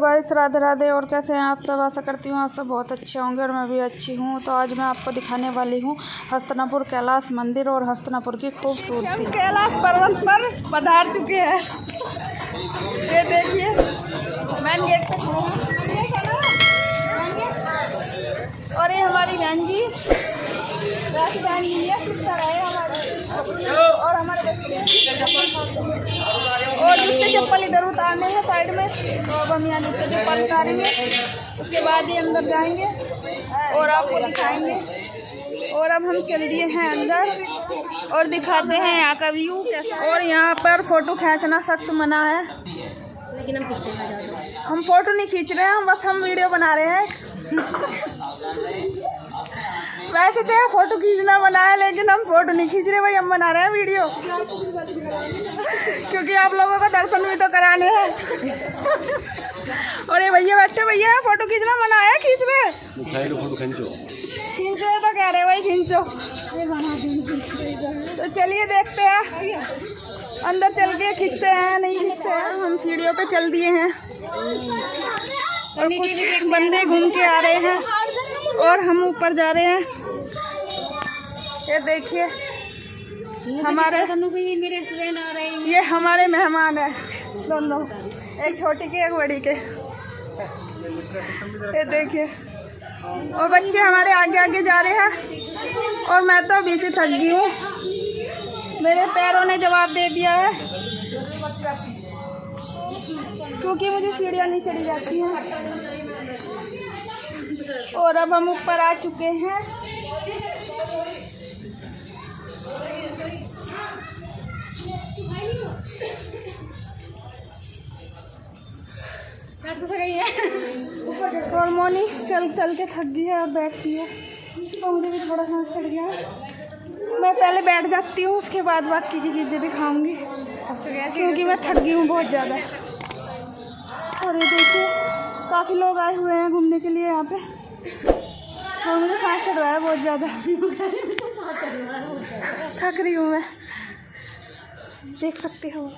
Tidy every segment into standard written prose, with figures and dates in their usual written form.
Guys, Radhe Radhe. और कैसे हैं आप सब? आशा करती हूँ आप सब बहुत अच्छे होंगे और मैं भी अच्छी हूँ। तो आज मैं आपको दिखाने वाली हूँ हस्तिनापुर कैलाश मंदिर और हस्तिनापुर की खूबसूरती। कैलाश पर्वत पर पधार चुके हैं। ये देखिए मेन गेट पे खड़ा, और ये हमारी बहन जी और हमारे और नीचे चप्पल इधर उतारने हैं साइड में, तो अब हम यहाँ नीचे चप्पल उतारेंगे, उसके बाद ही अंदर जाएंगे और आपको दिखाएंगे। और अब हम चल दिए हैं अंदर और दिखाते हैं यहाँ का व्यू। और यहाँ पर फ़ोटो खींचना सख्त मना है, लेकिन हम फ़ोटो नहीं खींच रहे हैं, हम बस वीडियो बना रहे हैं। वैसे तो फोटो खींचना मना है, लेकिन हम फोटो नहीं खींच रहे भाई, हम बना रहे हैं वीडियो। क्योंकि आप लोगों को दर्शन भी तो कराने हैं। और ये भैया बैठे, भैया फोटो खींचना मना है, खींच रहे खींचो तो कह रहे भाई खींचो। तो चलिए देखते हैं, अंदर चल के खींचते हैं नहीं खींचते हैं। हम सीढ़ियों पे चल दिए हैं और कुछ बंदे घूम के आ रहे हैं और हम ऊपर जा रहे हैं। ये देखिए हमारे ये हमारे मेहमान है दोनों, एक छोटी के एक बड़ी के। ये देखिए और बच्चे हमारे आगे आगे जा रहे हैं और मैं तो अभी से थक गई हूँ, मेरे पैरों ने जवाब दे दिया है क्योंकि मुझे सीढ़ियाँ नहीं चढ़ी जाती हैं। और अब हम ऊपर आ चुके हैं। और मोनी चल चल के थक गई है और बैठती है, तो मुझे भी थोड़ा सांस चढ़ गया। मैं पहले बैठ जाती हूँ, उसके बाद बाकी की चीज़ें दिखाऊंगी क्योंकि मैं थक गई हूँ बहुत ज़्यादा। और ये देखिए काफ़ी लोग आए हुए हैं घूमने के लिए यहाँ पे, और मुझे सांस चढ़वाया बहुत ज़्यादा, थक रही हूँ मैं। देख सकते हो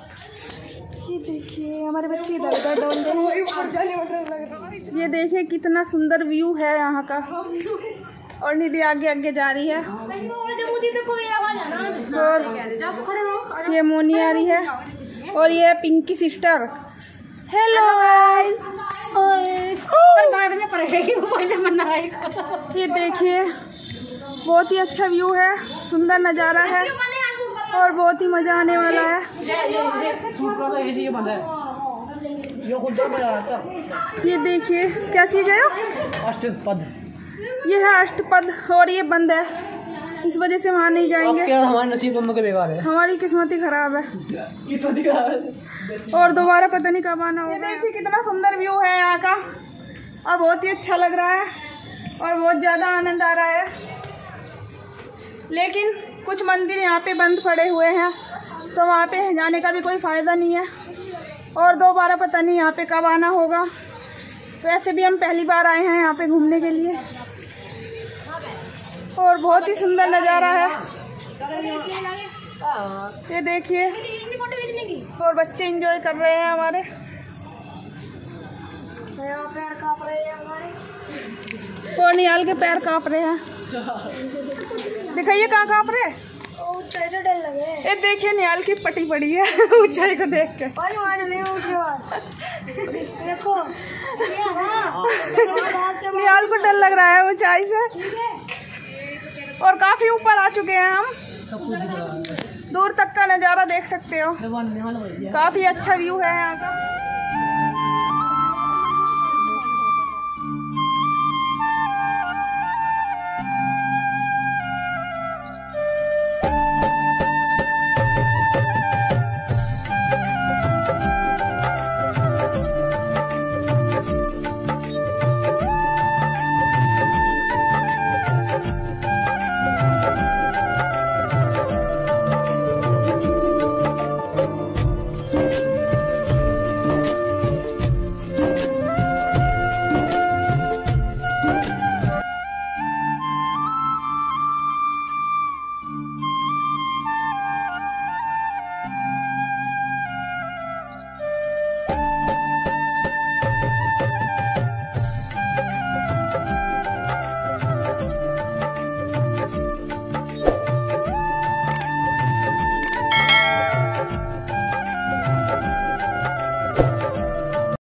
ये देखिए हमारे बच्चे इधर उधर डोलते हैं। ये देखिए कितना सुंदर व्यू है यहाँ का। और निधि आगे आगे जा रही है और ये मोनी आ रही है और ये पिंकी सिस्टर। हेलो गाइस, पर बाद में ये देखिए बहुत ही अच्छा व्यू है, सुंदर नज़ारा है और बहुत ही मज़ा आने वाला है। ये देखिए क्या चीज़ है, अष्टपद। ये है अष्टपद और ये बंद है, इस वजह से वहाँ नहीं जाएंगे। हमारे नसीब दोनों के बेकार है, हमारी किस्मत ही खराब है। और दोबारा पता नहीं कब आना होगा। देखिए कितना सुंदर व्यू है यहाँ का और बहुत ही अच्छा लग रहा है और बहुत ज़्यादा आनंद आ रहा है। लेकिन कुछ मंदिर यहाँ पे बंद पड़े हुए हैं, तो वहाँ पे जाने का भी कोई फ़ायदा नहीं है। और दोबारा पता नहीं यहाँ पे कब आना होगा। वैसे भी हम पहली बार आए हैं यहाँ पे घूमने के लिए और बहुत ही सुंदर नज़ारा है। ये देखिए और बच्चे एंजॉय कर रहे हैं हमारे। पैर काँप रहे हैं हमारे, और निहाल के पैर काँप रहे हैं। दिखाइए कहाँ काँप रहे हैं। ऊंचाई से डर लगे। ये देखिए निहाल की पटी पड़ी है ऊंचाई को देख के। देखो निहाल को डर लग रहा है ऊंचाई से। और काफी ऊपर आ चुके हैं हम, दूर तक का नज़ारा देख सकते हो, काफी अच्छा व्यू है यहाँ का।